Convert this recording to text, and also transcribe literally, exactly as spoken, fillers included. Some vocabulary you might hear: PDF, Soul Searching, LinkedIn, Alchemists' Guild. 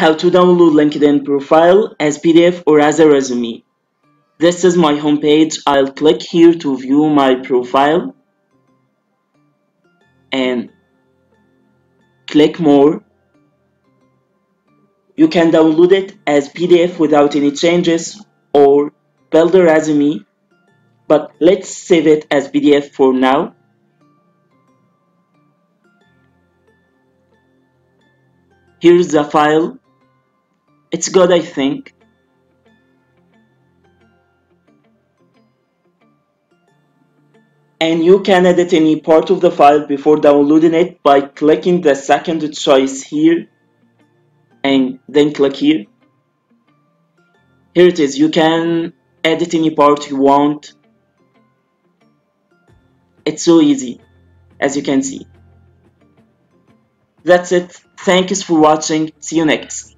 how to download LinkedIn profile as P D F or as a resume. This is my homepage. I'll click here to view my profile and click more. You can download it as P D F without any changes or build a resume, but let's save it as P D F for now. Here's the file. It's good, I think. And you can edit any part of the file before downloading it by clicking the second choice here and then click here. Here it is. You can edit any part you want. It's so easy, as you can see. That's it. Thanks for watching. See you next.